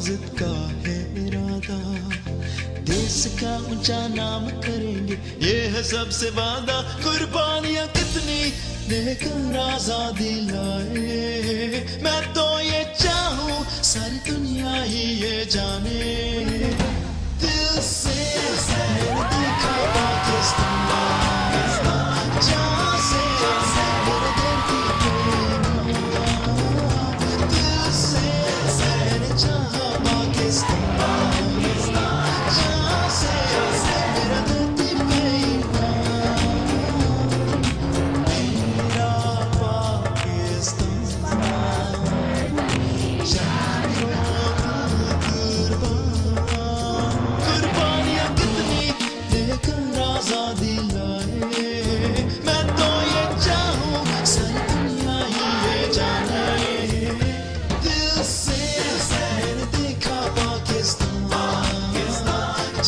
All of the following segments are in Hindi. हिफाजत का है इरादा, देश का ऊंचा नाम करेंगे ये है सबसे वादा। कुर्बानियां कितनी देकर आजादी लाए, मैं तो ये चाहूं सारी दुनिया ही ये जाने। दिल से मैंने देखा पाकिस्तान, जहां से मेरे दिल की प्रेम। दिल से मैंने चाहा पाकिस्तान, जहां से मेरा दिल की प्रेम। मेरा पाकिस्तान जहां आजादी लाए, मैं तो ये चाहूं सारी दुनिया ही ये जाने। दिल से मैंने देखा पाकिस्तान,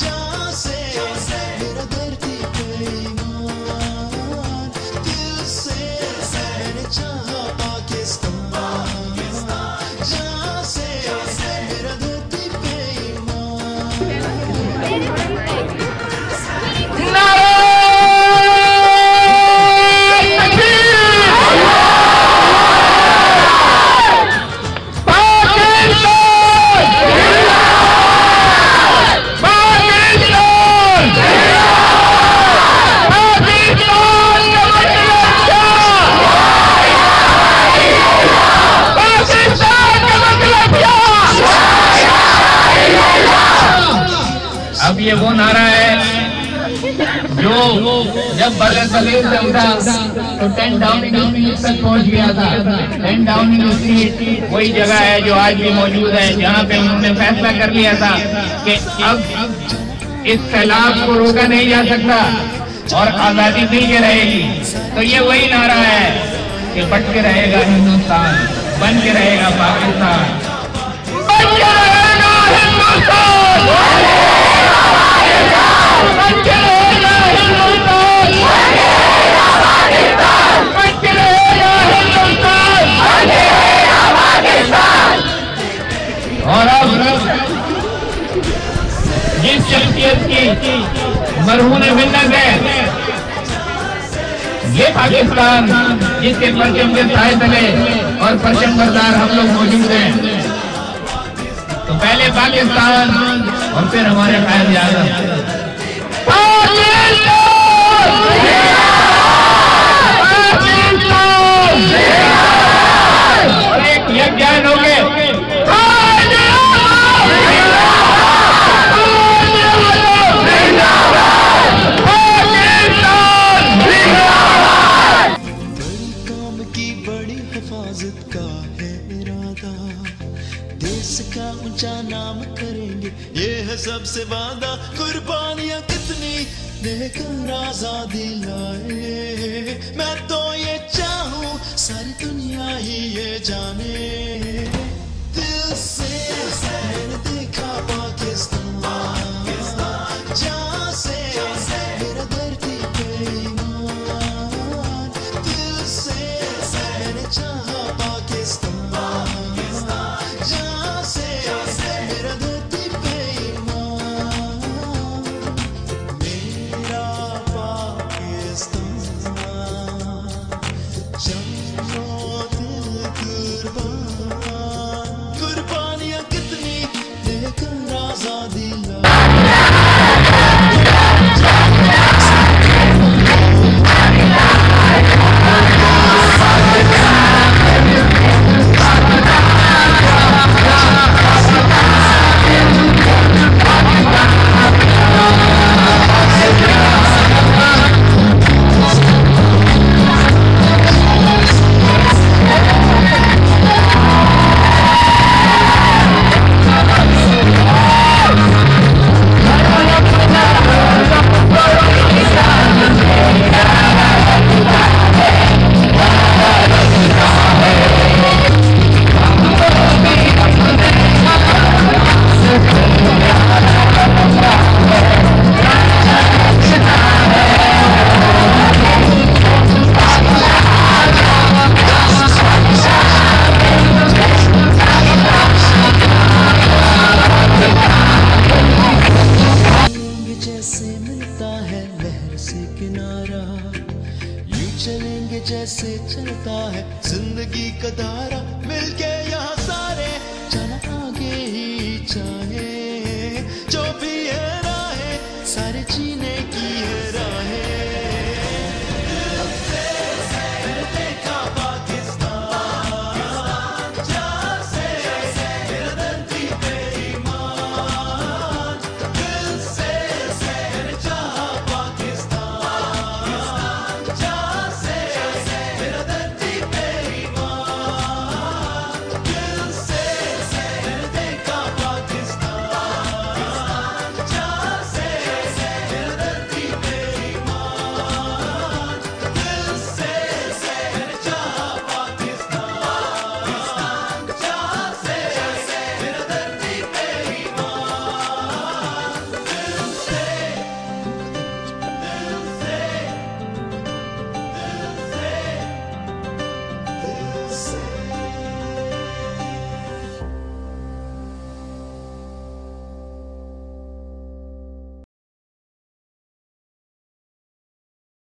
जहां से मेरा धरती पे ईमान। दिल से मैंने चाहा पाकिस्तान, जहां से मेरा धरती पे ईमान। ये वो नारा है जो जब बगल से उठा तो 10 डाउनिंग स्ट्रीट तक पहुंच गया था। 10 डाउनिंग स्ट्रीट वही जगह है जो आज भी मौजूद है, जहां पे उन्होंने फैसला कर लिया था कि अब इस सैलाब को रोका नहीं जा सकता और आजादी मिल के रहेगी। तो ये वही नारा है कि बट के रहेगा हिंदुस्तान, बन के रहेगा पाकिस्तान। और अब जिस शख्सियत की मरहून मिन्नत है ये पाकिस्तान, जिसके परचम के साए तले और परचम बरदार हम लोग मौजूद हैं, तो पहले पाकिस्तान और फिर हमारे कायद-ए-आज़म। इसका ऊंचा नाम करेंगे ये है सबसे वादा। कुर्बानियां कितनी देकर आजादी लाए, मैं तो ये चाहूं सारी दुनिया ही ये जाने।